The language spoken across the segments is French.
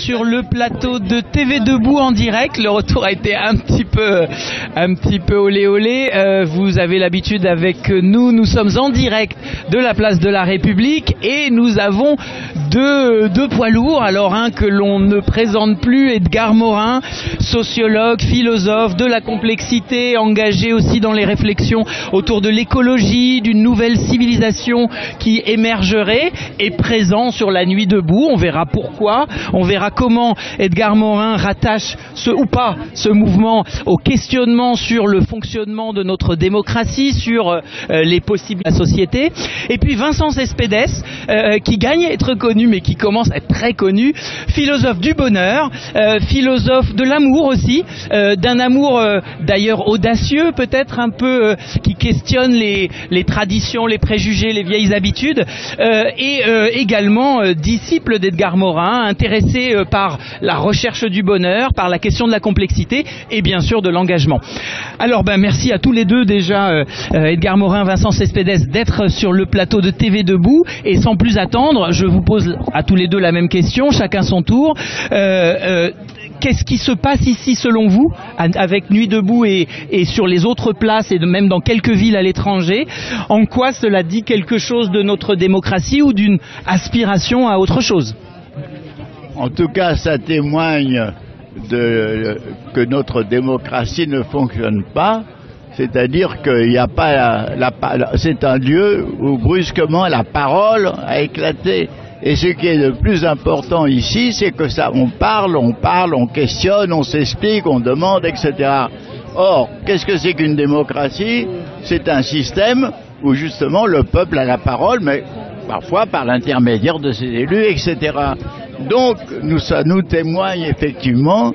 Sur le plateau de TV Debout en direct, le retour a été un petit peu olé olé. Vous avez l'habitude avec nous, nous sommes en direct de la place de la République et nous avons deux poids lourds. Alors un que l'on ne présente plus, Edgar Morin, sociologue, philosophe de la complexité, engagé aussi dans les réflexions autour de l'écologie, d'une nouvelle civilisation qui émergerait, et présent sur la Nuit Debout. On verra pourquoi. On verra comment Edgar Morin rattache ce mouvement au questionnement sur le fonctionnement de notre démocratie, sur les possibles de la société. Et puis Vincent Cespedes, qui gagne à être connu, mais qui commence à être très connu, philosophe du bonheur, philosophe de l'amour aussi, d'un amour d'ailleurs audacieux, peut-être un peu qui questionne les traditions, les préjugés, les vieilles habitudes, et également disciple d'Edgar Morin, intéressé par la recherche du bonheur, par la question de la complexité et bien sûr de l'engagement. Alors merci à tous les deux déjà, Edgar Morin, Vincent Cespedes, d'être sur le plateau de TV Debout, et sans plus attendre, je vous pose à tous les deux la même question, chacun son tour. Qu'est-ce qui se passe ici selon vous, avec Nuit Debout et sur les autres places et même dans quelques villes à l'étranger? En quoi cela dit quelque chose de notre démocratie ou d'une aspiration à autre chose? En tout cas, ça témoigne que notre démocratie ne fonctionne pas, c'est-à-dire qu'il n'y a pas c'est un lieu où brusquement la parole a éclaté. Et ce qui est le plus important ici, c'est que ça, on parle, on questionne, on s'explique, on demande, etc. Or, qu'est-ce que c'est qu'une démocratie? C'est un système où justement le peuple a la parole, mais parfois par l'intermédiaire de ses élus, etc. Donc, ça nous témoigne effectivement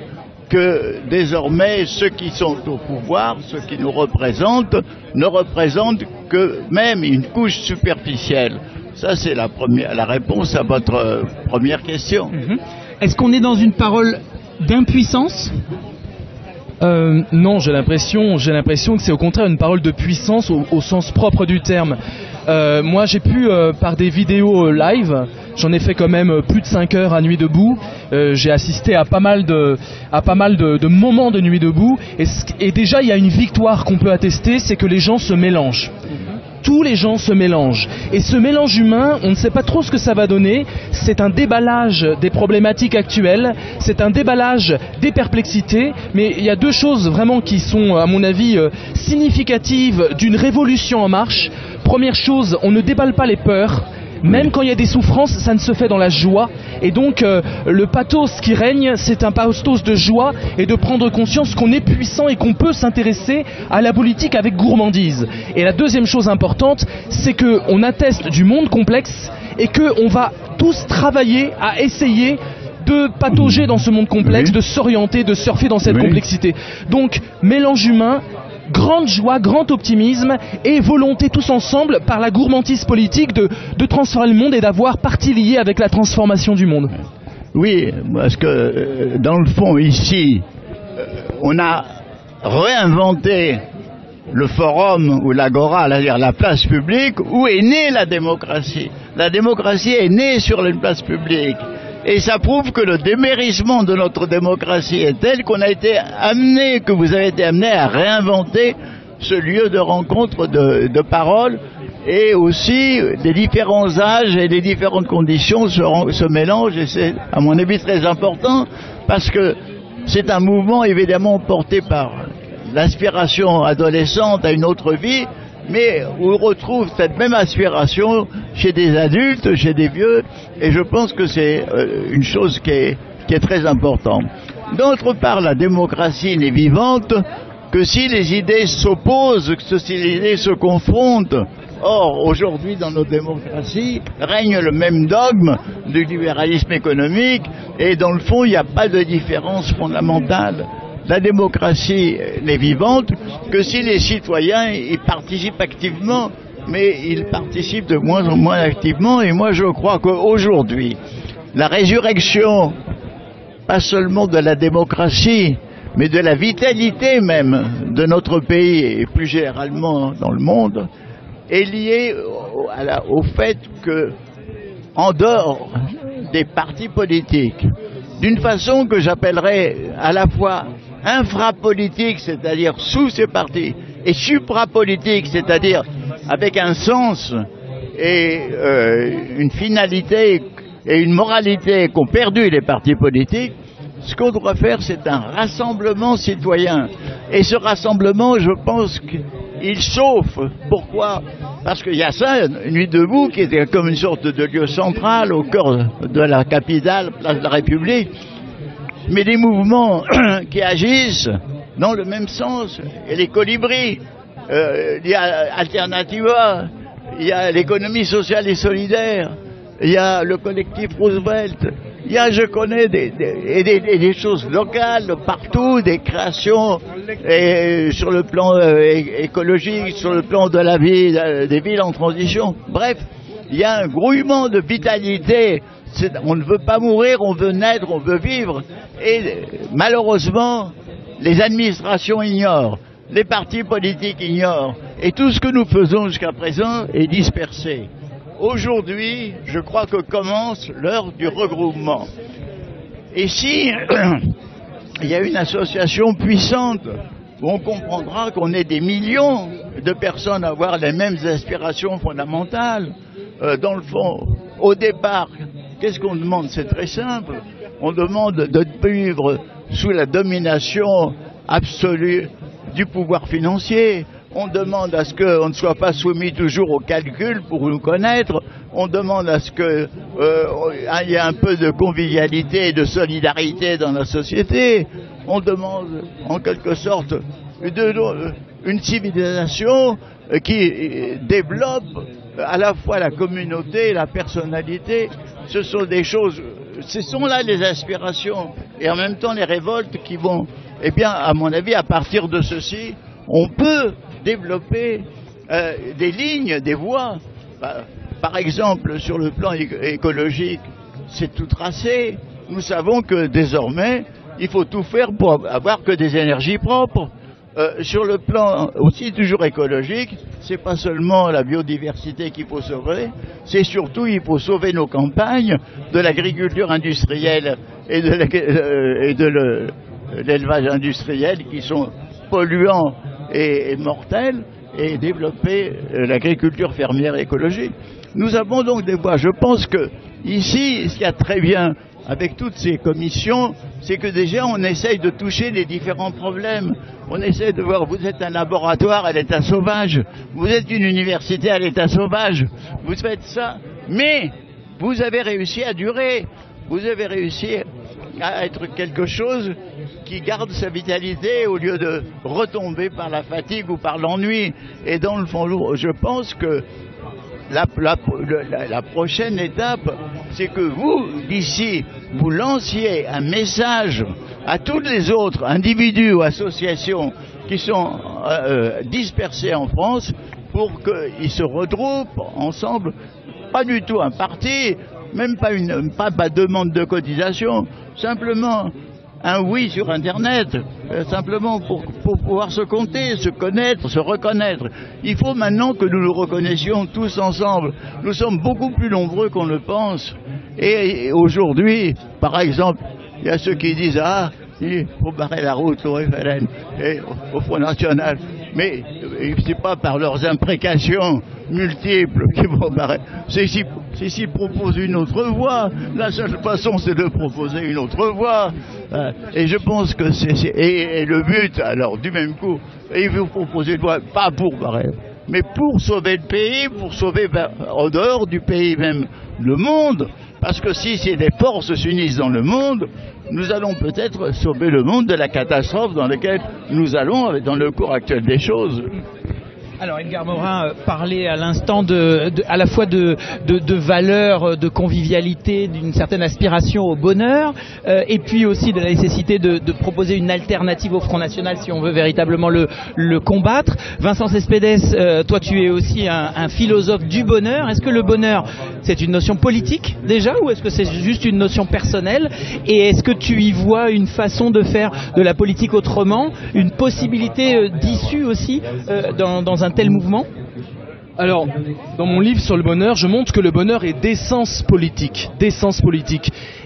que désormais, ceux qui sont au pouvoir, ceux qui nous représentent, ne représentent que même une couche superficielle. Ça, c'est la réponse à votre première question. Est-ce qu'on est dans une parole d'impuissance ? Non, j'ai l'impression que c'est au contraire une parole de puissance au sens propre du terme. Moi, j'ai pu, par des vidéos live, j'en ai fait quand même plus de 5 heures à Nuit Debout, j'ai assisté à pas mal de moments de Nuit Debout, et déjà il y a une victoire qu'on peut attester, c'est que les gens se mélangent. Tous les gens se mélangent. Et ce mélange humain, on ne sait pas trop ce que ça va donner. C'est un déballage des problématiques actuelles, c'est un déballage des perplexités, mais il y a deux choses vraiment qui sont, à mon avis, significatives d'une révolution en marche. Première chose, on ne déballe pas les peurs. Même quand il y a des souffrances, ça ne se fait dans la joie. Et donc, le pathos qui règne, c'est un pathos de joie et de prendre conscience qu'on est puissant et qu'on peut s'intéresser à la politique avec gourmandise. Et la deuxième chose importante, c'est qu'on atteste du monde complexe et qu'on va tous travailler à essayer de patauger dans ce monde complexe, de s'orienter, de surfer dans cette complexité. Donc, mélange humain, grande joie, grand optimisme et volonté tous ensemble par la gourmandise politique de transformer le monde et d'avoir partie liée avec la transformation du monde. Oui, parce que dans le fond ici, on a réinventé le forum ou l'agora, c'est-à-dire la place publique où est née la démocratie. La démocratie est née sur une place publique. Et ça prouve que le démérissement de notre démocratie est tel qu'on a été amené, que vous avez été amené à réinventer ce lieu de rencontre de parole, et aussi des différents âges et des différentes conditions se mélangent, et c'est à mon avis très important parce que c'est un mouvement évidemment porté par l'aspiration adolescente à une autre vie, mais on retrouve cette même aspiration chez des adultes, chez des vieux, et je pense que c'est une chose qui est très importante. D'autre part, la démocratie n'est vivante que si les idées s'opposent, que si les idées se confrontent. Or, aujourd'hui, dans nos démocraties, règne le même dogme du libéralisme économique, et dans le fond, il n'y a pas de différence fondamentale. La démocratie n'est vivante que si les citoyens y participent activement, mais ils participent de moins en moins activement. Et moi, je crois qu'aujourd'hui, la résurrection, pas seulement de la démocratie, mais de la vitalité même de notre pays et plus généralement dans le monde, est liée au fait que, en dehors des partis politiques, d'une façon que j'appellerais à la fois infrapolitique, c'est-à-dire sous ses partis, et suprapolitique, c'est-à-dire avec un sens et une finalité et une moralité qu'ont perdu les partis politiques. Ce qu'on doit faire, c'est un rassemblement citoyen. Et ce rassemblement, je pense qu'il chauffe. Pourquoi? Parce qu'il y a ça, Nuit Debout, qui était comme une sorte de lieu central au cœur de la capitale, place de la République. Mais des mouvements qui agissent dans le même sens. Et les colibris, il y a Alternativa, il y a l'économie sociale et solidaire, il y a le collectif Roosevelt. Il y a, je connais, des choses locales partout, des créations et, sur le plan écologique, sur le plan de la vie, des villes en transition. Bref, il y a un grouillement de vitalité. On ne veut pas mourir, on veut naître, on veut vivre. Et malheureusement, les administrations ignorent, les partis politiques ignorent. Et tout ce que nous faisons jusqu'à présent est dispersé. Aujourd'hui, je crois que commence l'heure du regroupement. Et si il y a une association puissante, on comprendra qu'on est des millions de personnes à avoir les mêmes aspirations fondamentales. Dans le fond, au départ, qu'est-ce qu'on demande? C'est très simple. On demande de vivre sous la domination absolue du pouvoir financier. On demande à ce qu'on ne soit pas soumis toujours au calcul pour nous connaître. On demande à ce qu'il y ait un peu de convivialité et de solidarité dans la société. On demande en quelque sorte une civilisation qui développe à la fois la communauté et la personnalité. Ce sont des choses, ce sont là les aspirations et en même temps les révoltes qui vont, eh bien, à mon avis, à partir de ceci, on peut développer des lignes, des voies. Par exemple, sur le plan écologique, c'est tout tracé. Nous savons que désormais, il faut tout faire pour avoir que des énergies propres. Sur le plan aussi toujours écologique, c'est pas seulement la biodiversité qu'il faut sauver, c'est surtout il faut sauver nos campagnes de l'agriculture industrielle et de l'élevage industriel qui sont polluants et mortels, et développer l'agriculture fermière écologique. Nous avons donc des voies. Je pense que ici, ce qu'il y a très bien avec toutes ces commissions, c'est que déjà on essaye de toucher les différents problèmes. On essaye de voir, vous êtes un laboratoire à l'état sauvage, vous êtes une université à l'état sauvage, vous faites ça, mais vous avez réussi à durer, vous avez réussi à être quelque chose qui garde sa vitalité au lieu de retomber par la fatigue ou par l'ennui. Et dans le fond, je pense que la prochaine étape, c'est que vous, d'ici, vous lanciez un message à tous les autres individus ou associations qui sont dispersés en France pour qu'ils se retrouvent ensemble, pas du tout un parti, même pas une pas demande de cotisation, simplement un oui sur Internet, simplement pour pouvoir se compter, se connaître, se reconnaître. Il faut maintenant que nous nous reconnaissions tous ensemble. Nous sommes beaucoup plus nombreux qu'on le pense. Et aujourd'hui, par exemple, il y a ceux qui disent « Ah, il faut barrer la route au FLN et au Front National ». Mais ce n'est pas par leurs imprécations multiples qu'ils vont barrer. S'ils proposent une autre voie, la seule façon c'est de proposer une autre voie. Et je pense que c'est... Et le but, alors, du même coup, ils vont proposer une voie, pas pour barrer, mais pour sauver le pays, pour sauver en dehors du pays même le monde. Parce que si les forces s'unissent dans le monde, nous allons peut-être sauver le monde de la catastrophe dans laquelle nous allons, dans le cours actuel des choses. Alors Edgar Morin parlait à l'instant à la fois de valeurs, de convivialité, d'une certaine aspiration au bonheur, et puis aussi de la nécessité de proposer une alternative au Front National si on veut véritablement le combattre. Vincent Cespedes, toi tu es aussi un philosophe du bonheur. Est-ce que le bonheur c'est une notion politique déjà, ou est-ce que c'est juste une notion personnelle? Et est-ce que tu y vois une façon de faire de la politique autrement, une possibilité d'issue aussi dans un tel mouvement? Alors, dans mon livre sur le bonheur, je montre que le bonheur est d'essence politique,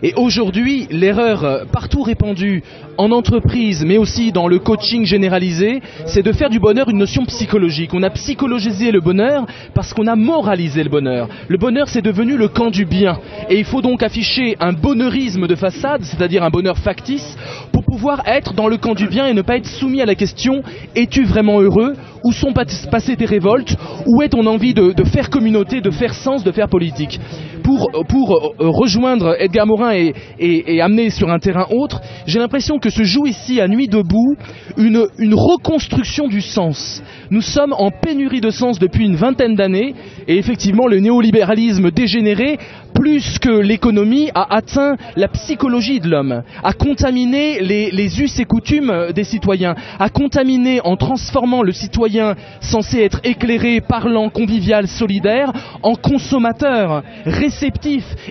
Et aujourd'hui, l'erreur partout répandue, en entreprise, mais aussi dans le coaching généralisé, c'est de faire du bonheur une notion psychologique. On a psychologisé le bonheur parce qu'on a moralisé le bonheur. Le bonheur, c'est devenu le camp du bien. Et il faut donc afficher un bonheurisme de façade, c'est-à-dire un bonheur factice, pour pouvoir être dans le camp du bien et ne pas être soumis à la question « Es-tu vraiment heureux ? Où sont passées tes révoltes ? Où est ton envie de faire communauté, de faire sens, de faire politique ?» Pour rejoindre Edgar Morin et amener sur un terrain autre, j'ai l'impression que se joue ici, à Nuit Debout, une reconstruction du sens. Nous sommes en pénurie de sens depuis une vingtaine d'années, et effectivement le néolibéralisme dégénéré, plus que l'économie, a atteint la psychologie de l'homme, a contaminé les us et coutumes des citoyens, a contaminé en transformant le citoyen censé être éclairé, parlant, convivial, solidaire, en consommateur, réceptif.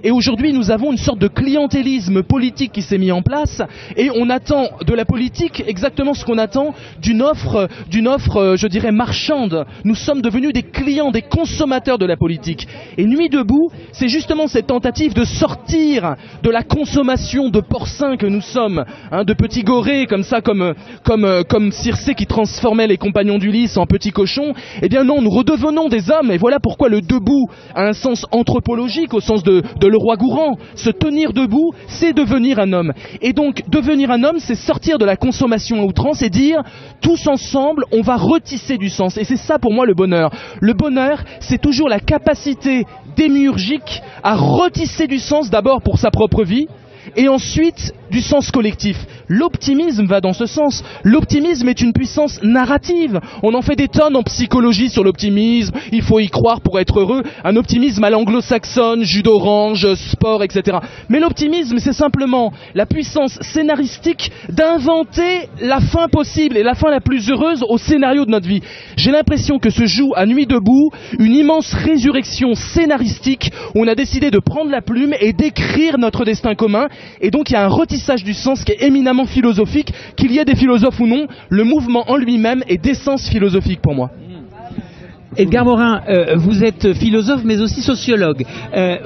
Et aujourd'hui, nous avons une sorte de clientélisme politique qui s'est mis en place, et on attend de la politique exactement ce qu'on attend d'une offre, je dirais, marchande. Nous sommes devenus des clients, des consommateurs de la politique. Et Nuit Debout, c'est justement cette tentative de sortir de la consommation de porcins que nous sommes, hein, de petits gorés comme ça, comme Circé qui transformait les compagnons d'Ulysse en petits cochons. Eh bien non, nous redevenons des hommes, et voilà pourquoi le debout a un sens anthropologique, au sens de Leroy Gourand. Se tenir debout, c'est devenir un homme. Et donc, devenir un homme, c'est sortir de la consommation à outrance et dire, tous ensemble, on va retisser du sens. Et c'est ça pour moi le bonheur. Le bonheur, c'est toujours la capacité démiurgique à retisser du sens, d'abord pour sa propre vie, et ensuite du sens collectif. L'optimisme va dans ce sens. L'optimisme est une puissance narrative. On en fait des tonnes en psychologie sur l'optimisme. Il faut y croire pour être heureux. Un optimisme à l'anglo-saxonne, jus d'orange, sport, etc. Mais l'optimisme, c'est simplement la puissance scénaristique d'inventer la fin possible et la fin la plus heureuse au scénario de notre vie. J'ai l'impression que se joue à Nuit Debout une immense résurrection scénaristique où on a décidé de prendre la plume et d'écrire notre destin commun. Et donc il y a un retissage du sens qui est éminemment philosophique, qu'il y ait des philosophes ou non, le mouvement en lui-même est d'essence philosophique pour moi. Edgar Morin, vous êtes philosophe mais aussi sociologue.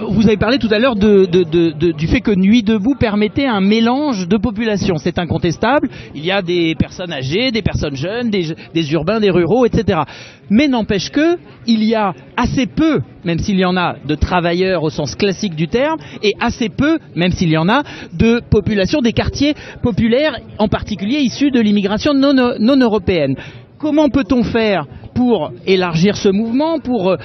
Vous avez parlé tout à l'heure du fait que Nuit Debout permettait un mélange de populations. C'est incontestable. Il y a des personnes âgées, des personnes jeunes, des urbains, des ruraux, etc. Mais n'empêche que il y a assez peu, même s'il y en a, de travailleurs au sens classique du terme, et assez peu, même s'il y en a, de populations des quartiers populaires, en particulier issus de l'immigration non européenne. Comment peut-on faire pour élargir ce mouvement, pour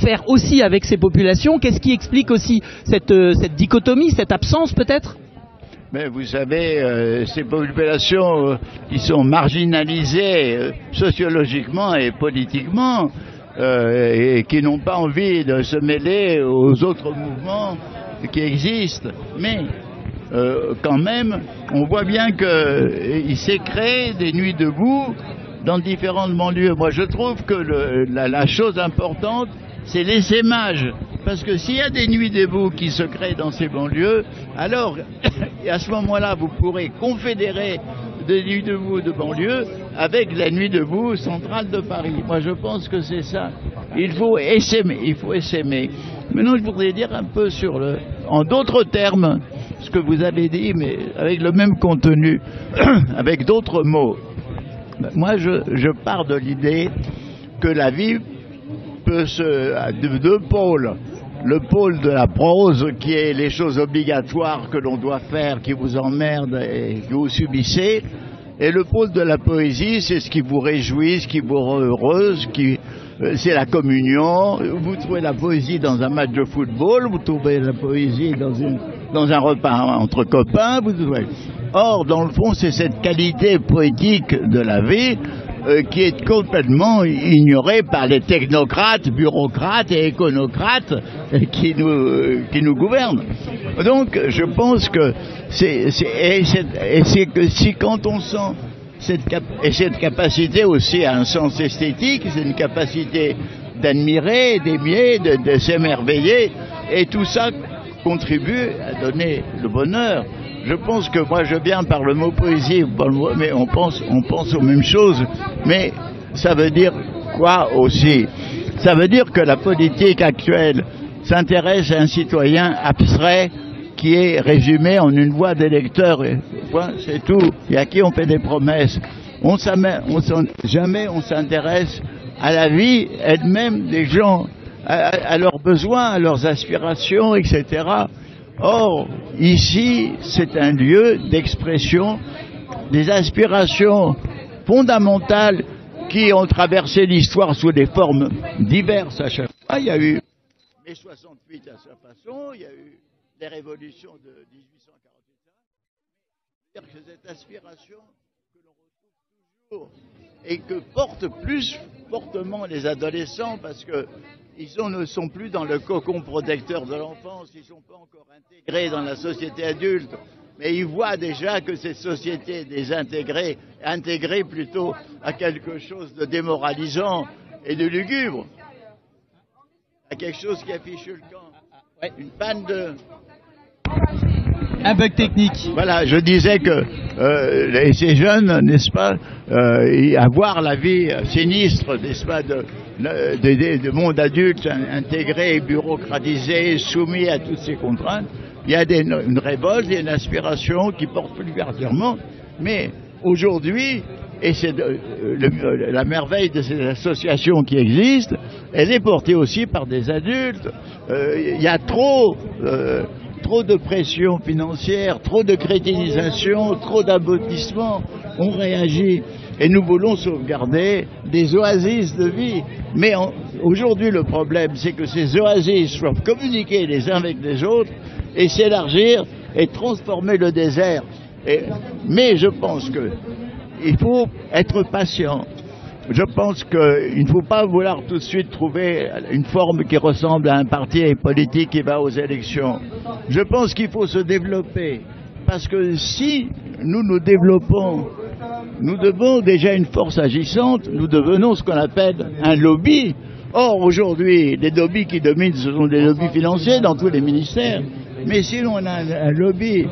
faire aussi avec ces populations? Qu'est-ce qui explique aussi cette dichotomie, cette absence peut-être? Mais vous savez, ces populations qui sont marginalisées sociologiquement et politiquement et qui n'ont pas envie de se mêler aux autres mouvements qui existent. Mais quand même, on voit bien qu'il s'est créé des Nuits Debout dans différentes banlieues. Moi, je trouve que la chose importante, c'est l'essaimage. Parce que s'il y a des Nuits Debout qui se créent dans ces banlieues, alors, à ce moment-là, vous pourrez confédérer des Nuits Debout de banlieue avec la Nuit Debout centrale de Paris. Moi, je pense que c'est ça. Il faut essaimer, il faut essaimer. Maintenant, je voudrais dire un peu sur en d'autres termes, ce que vous avez dit, mais avec le même contenu, avec d'autres mots. Moi, je pars de l'idée que la vie peut se... de deux pôles. Le pôle de la prose, qui est les choses obligatoires que l'on doit faire, qui vous emmerdent et que vous subissez. Et le pôle de la poésie, c'est ce qui vous réjouit, ce qui vous rend heureuse, c'est la communion. Vous trouvez la poésie dans un match de football, vous trouvez la poésie dans un repas entre copains. Vous trouvez... Or, dans le fond, c'est cette qualité poétique de la vie qui est complètement ignorée par les technocrates, bureaucrates et iconocrates qui nous gouvernent. Donc, je pense que c'est que si quand on sent cette capacité aussi à un sens esthétique, c'est une capacité d'admirer, d'aimer, de s'émerveiller, et tout ça contribue à donner le bonheur. Je pense que moi je viens par le mot poésie, mais on pense aux mêmes choses, mais ça veut dire quoi aussi? Ça veut dire que la politique actuelle s'intéresse à un citoyen abstrait qui est résumé en une voix d'électeur. C'est tout. Et à qui on fait des promesses. Jamais on s'intéresse à la vie elle-même des gens, à leurs besoins, à leurs aspirations, etc. Or, ici, c'est un lieu d'expression des aspirations fondamentales qui ont traversé l'histoire sous des formes diverses à chaque fois. Il y a eu mai 68 à sa façon, il y a eu les révolutions de 1848. C'est-à-dire que cette aspiration que l'on retrouve toujours et que portent plus fortement les adolescents parce que ne sont plus dans le cocon protecteur de l'enfance, ils ne sont pas encore intégrés dans la société adulte, mais ils voient déjà que cette société désintégrée, intégrée plutôt à quelque chose de démoralisant et de lugubre, à quelque chose qui affiche le camp. Ouais. Une panne de... Un bug technique. Voilà, je disais que ces jeunes, n'est-ce pas, à voir la vie sinistre, n'est-ce pas, de monde adulte intégré, bureaucratisé, soumis à toutes ces contraintes, il y a une révolte, il y a une aspiration qui porte plus particulièrement. Mais aujourd'hui, et c'est la merveille de ces associations qui existent, elle est portée aussi par des adultes. Il y a trop de pression financière, trop de crétinisation, trop d'aboutissement, on réagit. Et nous voulons sauvegarder des oasis de vie. Mais aujourd'hui, le problème, c'est que ces oasis soient communiquer les uns avec les autres et s'élargir et transformer le désert. Mais je pense qu'il faut être patient. Je pense qu'il ne faut pas vouloir tout de suite trouver une forme qui ressemble à un parti politique qui va aux élections. Je pense qu'il faut se développer, parce que si nous nous développons, nous devons déjà une force agissante, nous devenons ce qu'on appelle un lobby. Or aujourd'hui, les lobbies qui dominent, ce sont des lobbies financiers dans tous les ministères. Mais si l'on a un lobby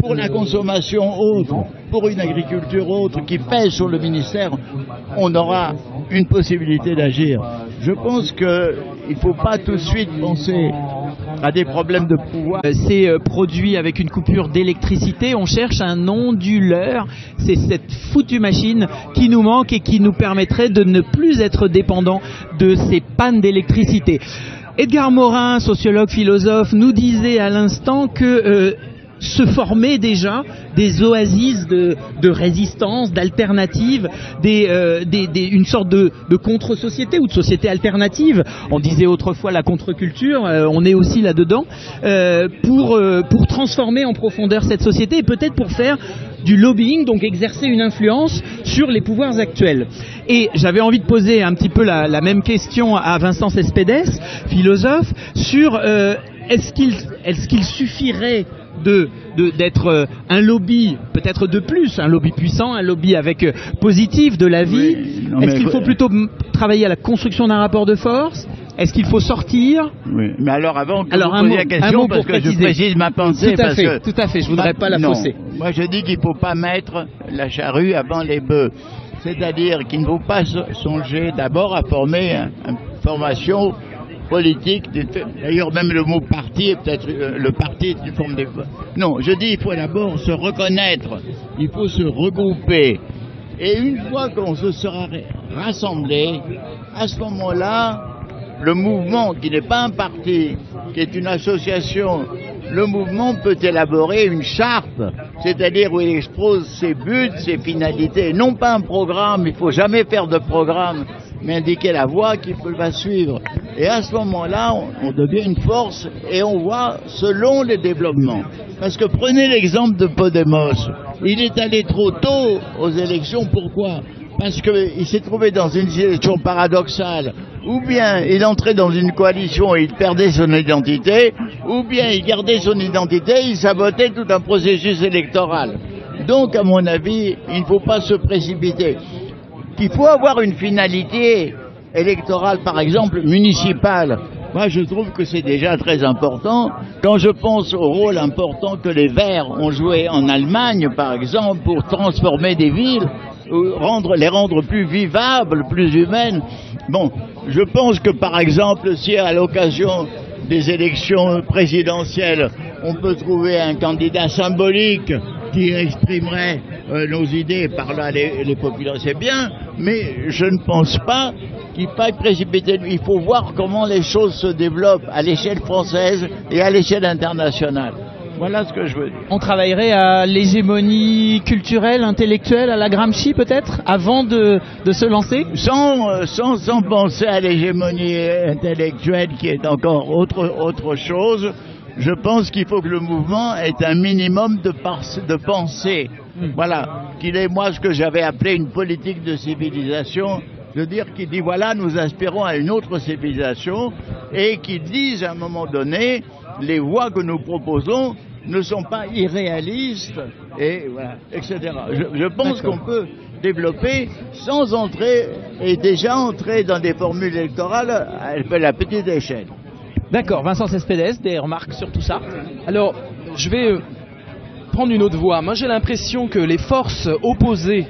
pour la consommation autre, pour une agriculture autre qui pèse sur le ministère, on aura une possibilité d'agir. Je pense qu'il ne faut pas tout de suite penser à des problèmes de pouvoir. C'est produit avec une coupure d'électricité, on cherche un onduleur, c'est cette foutue machine qui nous manque et qui nous permettrait de ne plus être dépendant de ces pannes d'électricité. Edgar Morin, sociologue, philosophe, nous disait à l'instant que se formaient déjà des oasis de résistance, d'alternatives, une sorte de contre-société ou de société alternative. On disait autrefois la contre-culture, on est aussi là-dedans, pour transformer en profondeur cette société et peut-être pour faire du lobbying, donc exercer une influence sur les pouvoirs actuels. Et j'avais envie de poser un petit peu la même question à Vincent Cespedes, philosophe, sur est-ce qu'il suffirait d'être un lobby, peut-être de plus, un lobby puissant, un lobby positif de la vie. Oui, est-ce qu'il faut plutôt travailler à la construction d'un rapport de force? Est-ce qu'il faut sortir? Oui. Mais alors avant que vous posiez la question, parce que je précise ma pensée. Tout à fait, je ne voudrais pas la fausser. Moi je dis qu'il ne faut pas mettre la charrue avant les bœufs. C'est-à-dire qu'il ne faut pas songer d'abord à former une formation politique, d'ailleurs même le mot parti est peut-être le parti d'une forme de... Non, je dis il faut d'abord se reconnaître, il faut se regrouper. Et une fois qu'on se sera rassemblé, à ce moment-là, le mouvement qui n'est pas un parti, qui est une association, le mouvement peut élaborer une charte, c'est-à-dire où il expose ses buts, ses finalités, non pas un programme, il ne faut jamais faire de programme, mais indiquer la voie qu'il va suivre. Et à ce moment-là, on devient une force et on voit selon les développements. Parce que prenez l'exemple de Podemos. Il est allé trop tôt aux élections. Pourquoi? Parce qu'il s'est trouvé dans une situation paradoxale. Ou bien il entrait dans une coalition et il perdait son identité, ou bien il gardait son identité et il sabotait tout un processus électoral. Donc, à mon avis, il ne faut pas se précipiter. Il faut avoir une finalité électorale, par exemple, municipale. Moi, je trouve que c'est déjà très important. Quand je pense au rôle important que les Verts ont joué en Allemagne, par exemple, pour transformer des villes, les rendre plus vivables, plus humaines. Bon, je pense que par exemple, si à l'occasion des élections présidentielles, on peut trouver un candidat symbolique qui exprimerait nos idées par là les populations, c'est bien, mais je ne pense pas qu'il faille précipiter. Il faut voir comment les choses se développent à l'échelle française et à l'échelle internationale. Voilà ce que je veux dire. On travaillerait à l'hégémonie culturelle, intellectuelle, à la Gramsci peut-être, avant de se lancer, sans penser à l'hégémonie intellectuelle qui est encore autre chose. Je pense qu'il faut que le mouvement ait un minimum de pensée. Voilà, qu'il est, moi, ce que j'avais appelé une politique de civilisation, de dire qu'il dit, voilà, nous aspirons à une autre civilisation, et qu'il dise, à un moment donné, les voies que nous proposons ne sont pas irréalistes, et voilà, etc. Je pense qu'on peut développer sans entrer, et déjà entrer dans des formules électorales à la petite échelle. D'accord, Vincent Cespedes, des remarques sur tout ça? Alors, je vais prendre une autre voie. Moi, j'ai l'impression que les forces opposées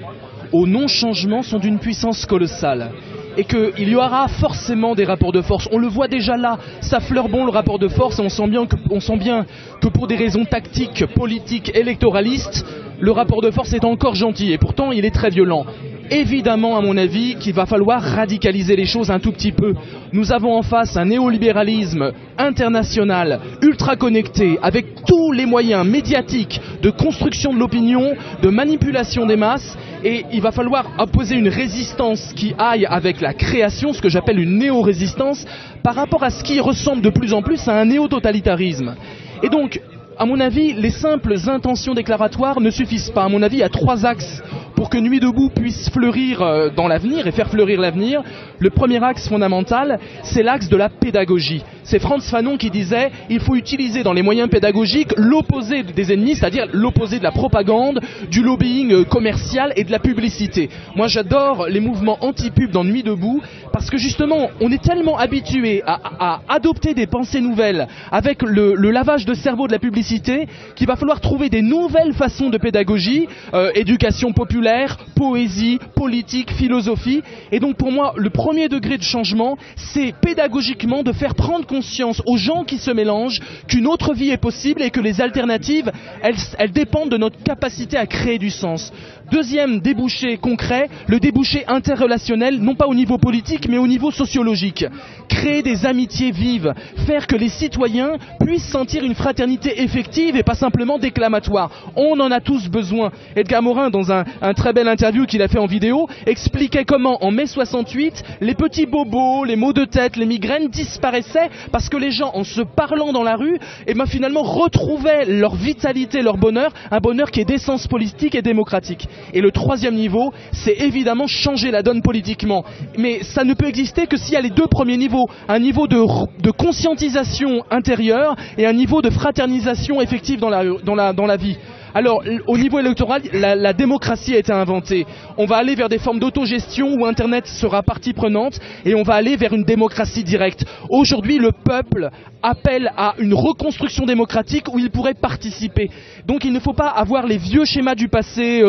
au non-changement sont d'une puissance colossale. Et qu'il y aura forcément des rapports de force. On le voit déjà là, ça fleure bon le rapport de force, et on sent bien que pour des raisons tactiques, politiques, électoralistes, le rapport de force est encore gentil, et pourtant il est très violent. Évidemment, à mon avis, qu'il va falloir radicaliser les choses un tout petit peu. Nous avons en face un néolibéralisme international, ultra connecté, avec tous les moyens médiatiques de construction de l'opinion, de manipulation des masses, et il va falloir opposer une résistance qui aille avec la création, ce que j'appelle une néo-résistance, par rapport à ce qui ressemble de plus en plus à un néo-totalitarisme. Et donc, à mon avis, les simples intentions déclaratoires ne suffisent pas. À mon avis, il y a trois axes pour que Nuit Debout puisse fleurir dans l'avenir et faire fleurir l'avenir. Le premier axe fondamental, c'est l'axe de la pédagogie. C'est Frantz Fanon qui disait « Il faut utiliser dans les moyens pédagogiques l'opposé des ennemis, c'est-à-dire l'opposé de la propagande, du lobbying commercial et de la publicité. » Moi, j'adore les mouvements anti-pub dans Nuit Debout parce que justement, on est tellement habitué à adopter des pensées nouvelles avec le lavage de cerveau de la publicité qu'il va falloir trouver des nouvelles façons de pédagogie, éducation populaire, poésie, politique, philosophie. Et donc pour moi, le premier degré de changement, c'est pédagogiquement de faire prendre conscience aux gens qui se mélangent qu'une autre vie est possible et que les alternatives, elles dépendent de notre capacité à créer du sens. Deuxième débouché concret, le débouché interrelationnel, non pas au niveau politique, mais au niveau sociologique. Créer des amitiés vives, faire que les citoyens puissent sentir une fraternité effective et pas simplement déclamatoire. On en a tous besoin. Edgar Morin, dans un très bel interview qu'il a fait en vidéo, expliquait comment, en mai 68, les petits bobos, les maux de tête, les migraines disparaissaient parce que les gens, en se parlant dans la rue, eh ben, finalement retrouvaient leur vitalité, leur bonheur, un bonheur qui est d'essence politique et démocratique. Et le troisième niveau, c'est évidemment changer la donne politiquement. Mais ça ne peut exister que s'il y a les deux premiers niveaux. Un niveau de conscientisation intérieure et un niveau de fraternisation effective dans la vie. Alors, au niveau électoral, la démocratie a été inventée. On va aller vers des formes d'autogestion où Internet sera partie prenante et on va aller vers une démocratie directe. Aujourd'hui, le peuple appelle à une reconstruction démocratique où il pourrait participer. Donc, il ne faut pas avoir les vieux schémas du passé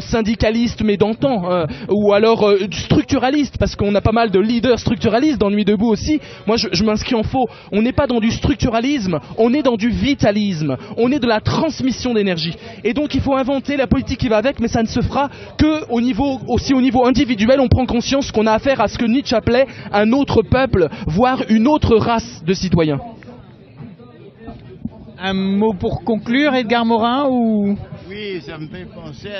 syndicalistes mais d'antan ou alors structuralistes parce qu'on a pas mal de leaders structuralistes dans Nuit Debout aussi. Moi, je m'inscris en faux. On n'est pas dans du structuralisme, on est dans du vitalisme. On est de la transmission d'énergie. Et donc il faut inventer la politique qui va avec, mais ça ne se fera que aussi au niveau individuel. On prend conscience qu'on a affaire à ce que Nietzsche appelait un autre peuple, voire une autre race de citoyens. Un mot pour conclure, Edgar Morin ou... Oui, ça me fait penser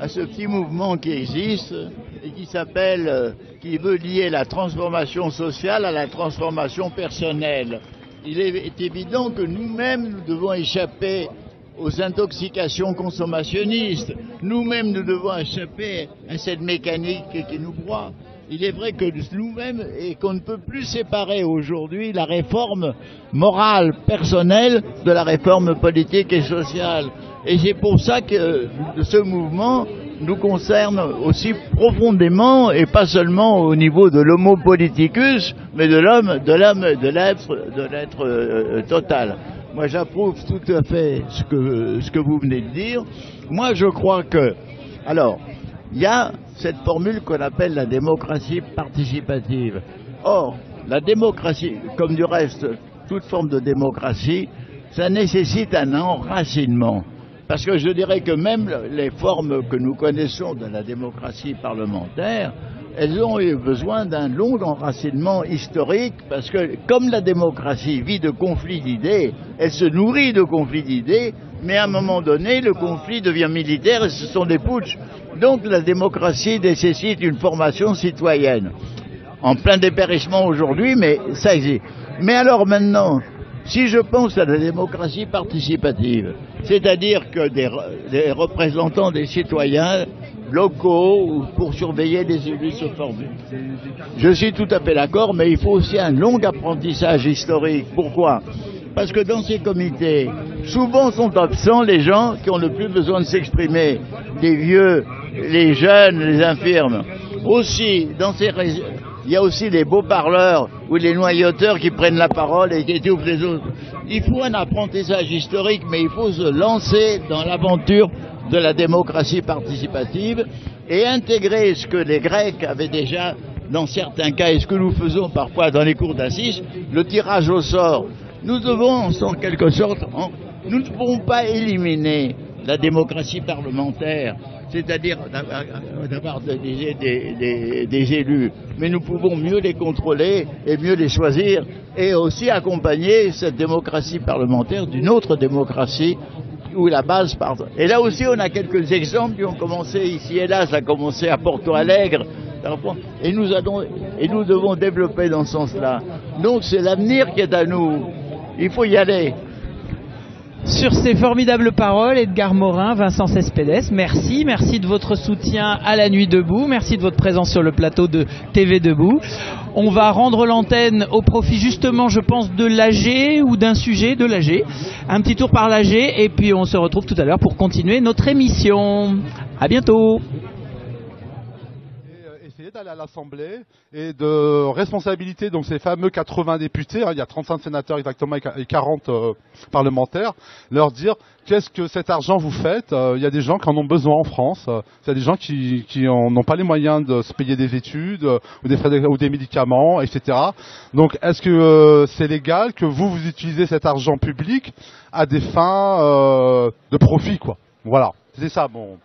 à ce petit mouvement qui existe et qui s'appelle, qui veut lier la transformation sociale à la transformation personnelle. Il est évident que nous-mêmes, nous devons échapper aux intoxications consommationnistes. Nous-mêmes, nous devons échapper à cette mécanique qui nous broie. Il est vrai que nous-mêmes, et qu'on ne peut plus séparer aujourd'hui la réforme morale, personnelle, de la réforme politique et sociale. Et c'est pour ça que ce mouvement nous concerne aussi profondément, et pas seulement au niveau de l'homo politicus, mais de l'homme, de l'être total. Moi, j'approuve tout à fait ce que vous venez de dire. Moi, je crois que... Alors, il y a cette formule qu'on appelle la démocratie participative. Or, la démocratie, comme du reste toute forme de démocratie, ça nécessite un enracinement. Parce que je dirais que même les formes que nous connaissons de la démocratie parlementaire, elles ont eu besoin d'un long enracinement historique, parce que comme la démocratie vit de conflits d'idées, elle se nourrit de conflits d'idées, mais à un moment donné, le conflit devient militaire et ce sont des putschs. Donc la démocratie nécessite une formation citoyenne. En plein dépérissement aujourd'hui, mais ça existe. Mais alors maintenant, si je pense à la démocratie participative, c'est-à-dire que des représentants des citoyens locaux pour surveiller des élus se forment. Je suis tout à fait d'accord, mais il faut aussi un long apprentissage historique. Pourquoi ? Parce que dans ces comités, souvent sont absents les gens qui ont le plus besoin de s'exprimer, les vieux, les jeunes, les infirmes. Aussi, dans ces régions, il y a aussi les beaux parleurs ou les noyauteurs qui prennent la parole et qui étouffent les autres. Il faut un apprentissage historique, mais il faut se lancer dans l'aventure de la démocratie participative et intégrer ce que les Grecs avaient déjà dans certains cas, et ce que nous faisons parfois dans les cours d'assises, le tirage au sort. Nous devons, en quelque sorte, nous ne pouvons pas éliminer la démocratie parlementaire, c'est-à-dire d'avoir des élus, mais nous pouvons mieux les contrôler et mieux les choisir, et aussi accompagner cette démocratie parlementaire d'une autre démocratie où la base part. Et là aussi on a quelques exemples qui ont commencé ici et là, ça a commencé à Porto Alegre, et nous devons développer dans ce sens-là. Donc c'est l'avenir qui est à nous, il faut y aller. Sur ces formidables paroles, Edgar Morin, Vincent Cespedes, merci. Merci de votre soutien à la Nuit Debout. Merci de votre présence sur le plateau de TV Debout. On va rendre l'antenne au profit justement, je pense, de l'AG ou d'un sujet de l'AG. Un petit tour par l'AG et puis on se retrouve tout à l'heure pour continuer notre émission. À bientôt. D'aller à l'Assemblée et de responsabilité, donc ces fameux 80 députés, hein, il y a 35 sénateurs exactement et 40 parlementaires, leur dire qu'est-ce que cet argent vous faites, il y a des gens qui en ont besoin en France, il y a des gens qui n'ont pas les moyens de se payer des études ou des frais ou des médicaments, etc. Donc est-ce que c'est légal que vous utilisez cet argent public à des fins de profit, quoi. Voilà, c'est ça, bon.